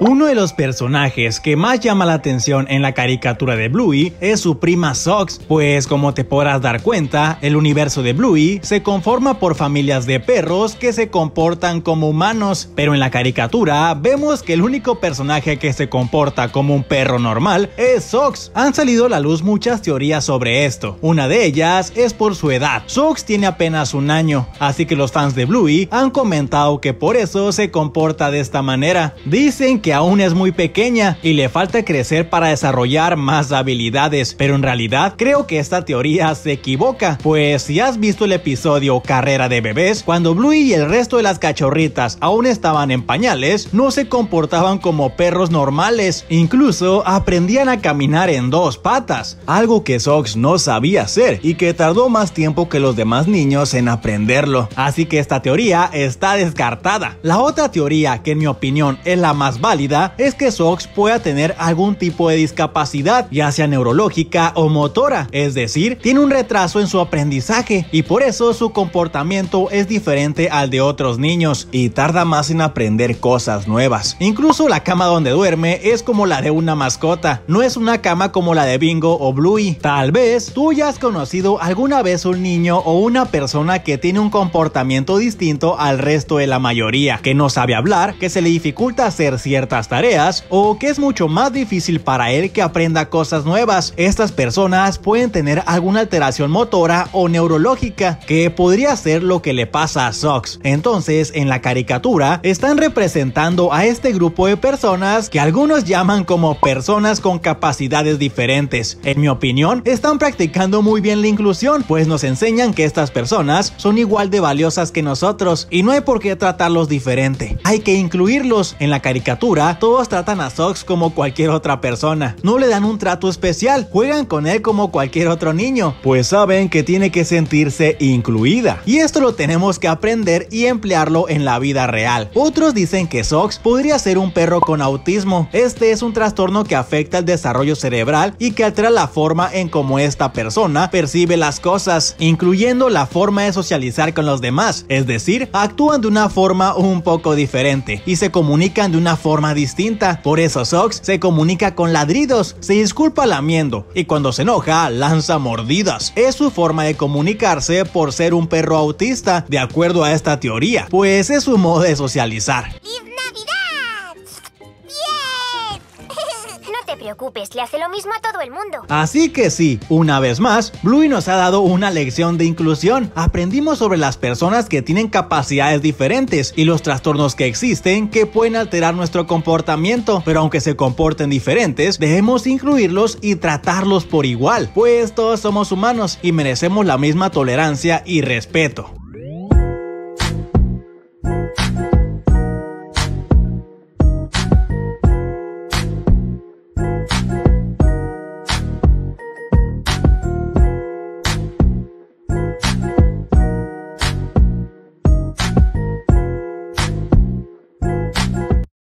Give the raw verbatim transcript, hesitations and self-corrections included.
Uno de los personajes que más llama la atención en la caricatura de Bluey es su prima Socks, pues como te podrás dar cuenta, el universo de Bluey se conforma por familias de perros que se comportan como humanos, pero en la caricatura vemos que el único personaje que se comporta como un perro normal es Socks. Han salido a la luz muchas teorías sobre esto, una de ellas es por su edad. Socks tiene apenas un año, así que los fans de Bluey han comentado que por eso se comporta de esta manera. Dicen que aún es muy pequeña y le falta crecer para desarrollar más habilidades, pero en realidad creo que esta teoría se equivoca, pues si has visto el episodio Carrera de Bebés, cuando Bluey y el resto de las cachorritas aún estaban en pañales, no se comportaban como perros normales, incluso aprendían a caminar en dos patas, algo que Socks no sabía hacer y que tardó más tiempo que los demás niños en aprenderlo, así que esta teoría está descartada. La otra teoría, que en mi opinión es la más válida, es que Socks pueda tener algún tipo de discapacidad, ya sea neurológica o motora, es decir, tiene un retraso en su aprendizaje y por eso su comportamiento es diferente al de otros niños y tarda más en aprender cosas nuevas. Incluso la cama donde duerme es como la de una mascota, no es una cama como la de Bingo o Bluey. Tal vez tú ya has conocido alguna vez un niño o una persona que tiene un comportamiento distinto al resto de la mayoría, que no sabe hablar, que se le dificulta hacer ciertas tareas o que es mucho más difícil para él que aprenda cosas nuevas. Estas personas pueden tener alguna alteración motora o neurológica que podría ser lo que le pasa a Socks. Entonces, en la caricatura están representando a este grupo de personas que algunos llaman como personas con capacidades diferentes. En mi opinión, están practicando muy bien la inclusión, pues nos enseñan que estas personas son igual de valiosas que nosotros y no hay por qué tratarlos diferente. Hay que incluirlos. En la caricatura todos tratan a Socks como cualquier otra persona, no le dan un trato especial, juegan con él como cualquier otro niño, pues saben que tiene que sentirse incluida. Y esto lo tenemos que aprender y emplearlo en la vida real. Otros dicen que Socks podría ser un perro con autismo. Este es un trastorno que afecta el desarrollo cerebral y que altera la forma en cómo esta persona percibe las cosas, incluyendo la forma de socializar con los demás, es decir, actúan de una forma un poco diferente y se comunican de una forma distinta. Por eso Socks se comunica con ladridos, se disculpa lamiendo y cuando se enoja lanza mordidas. Es su forma de comunicarse por ser un perro autista, de acuerdo a esta teoría, pues es su modo de socializar. No te preocupes, le hace lo mismo a todo el mundo. Así que sí, una vez más, Bluey nos ha dado una lección de inclusión. Aprendimos sobre las personas que tienen capacidades diferentes y los trastornos que existen que pueden alterar nuestro comportamiento, pero aunque se comporten diferentes, debemos incluirlos y tratarlos por igual, pues todos somos humanos y merecemos la misma tolerancia y respeto.